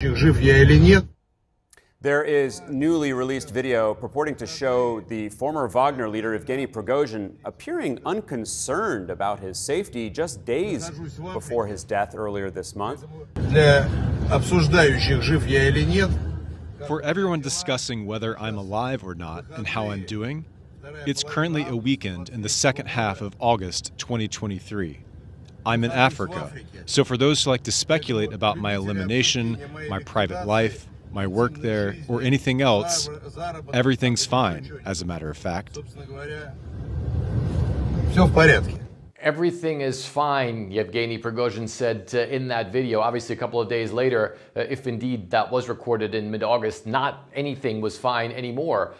There is newly released video purporting to show the former Wagner leader Yevgeny Prigozhin appearing unconcerned about his safety just days before his death earlier this month. For everyone discussing whether I'm alive or not and how I'm doing, it's currently a weekend in the second half of August 2023. I'm in Africa, so for those who like to speculate about my elimination, my private life, my work there, or anything else, everything's fine, as a matter of fact. Everything is fine, Yevgeny Prigozhin said in that video. Obviously, a couple of days later, if indeed that was recorded in mid-August, not anything was fine anymore.